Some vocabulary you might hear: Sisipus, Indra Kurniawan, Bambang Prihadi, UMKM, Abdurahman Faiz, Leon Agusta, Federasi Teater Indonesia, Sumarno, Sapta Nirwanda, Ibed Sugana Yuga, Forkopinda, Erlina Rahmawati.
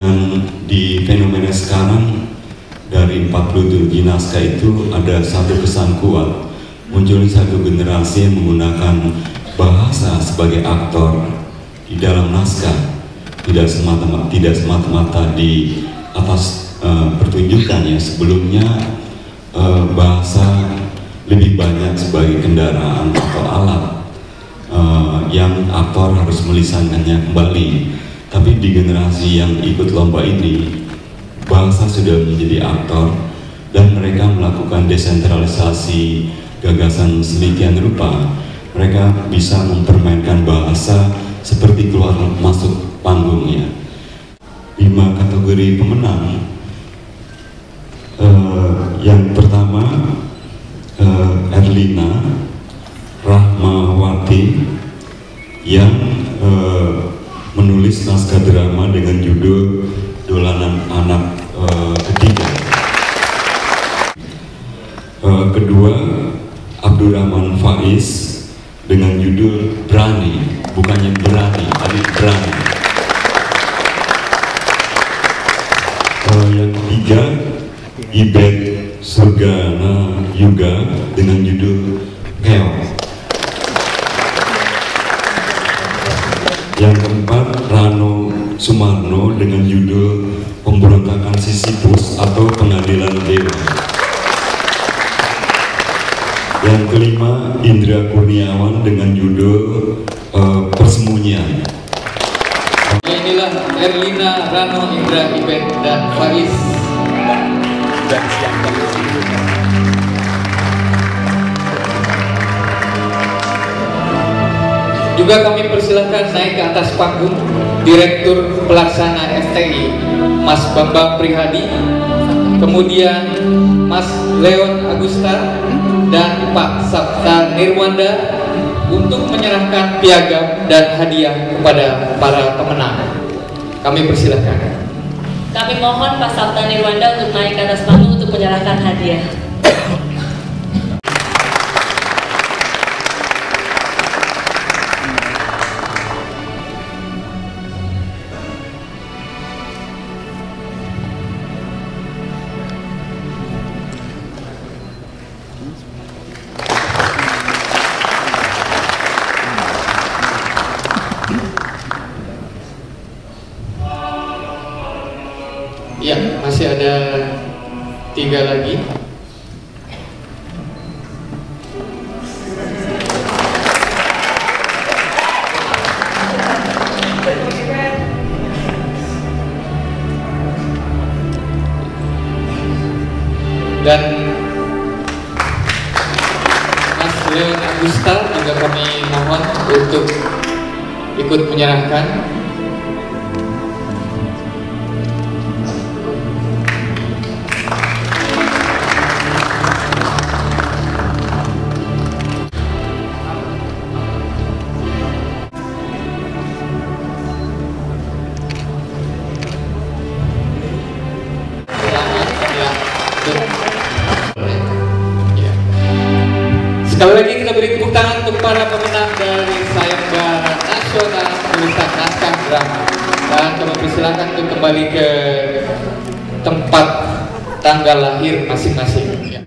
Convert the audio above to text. Dan di fenomena sekarang dari 47 naskah itu ada satu pesan kuat, muncul satu generasi yang menggunakan bahasa sebagai aktor di dalam naskah, tidak semata-mata di atas pertunjukannya. Sebelumnya bahasa lebih banyak sebagai kendaraan atau alat yang aktor harus melisankannya kembali. Tapi di generasi yang ikut lomba ini, bahasa sudah menjadi aktor dan mereka melakukan desentralisasi gagasan sedemikian rupa. Mereka bisa mempermainkan bahasa seperti keluar masuk panggungnya. 5 kategori pemenang. Yang pertama, Erlina Rahmawati yang menulis naskah drama dengan judul Dolanan Anak Ketiga. Kedua, Abdurahman Faiz dengan judul Berani, bukannya berani, tapi berani. Yang ketiga, Ibed Sugana Yuga dengan judul Keong. Yang keempat, Sumarno dengan judul Pemberontakan Sisipus atau Pengadilan Dewa. Yang kelima, Indra Kurniawan dengan judul Persembunyian. Inilah Erlina, Rano, Indra, Ibed, dan Faiz. Juga kami persilahkan naik ke atas panggung Direktur Pelaksana FTI Mas Bambang Prihadi, kemudian Mas Leon Agusta dan Pak Sapta Nirwanda untuk menyerahkan piagam dan hadiah kepada para pemenang. Kami persilahkan. Kami mohon Pak Sapta Nirwanda untuk naik ke atas panggung untuk menyerahkan hadiah. Ya, masih ada 3 lagi. Dan Mas Leon Agusta juga kami mohon untuk ikut menyerahkan. Sekali lagi kita beri tepuk tangan untuk para pemenang dari Sayembara Nasional Tulisan Naskah Drama. Dan coba persilahkan untuk kembali ke tempat tanggal lahir masing-masing.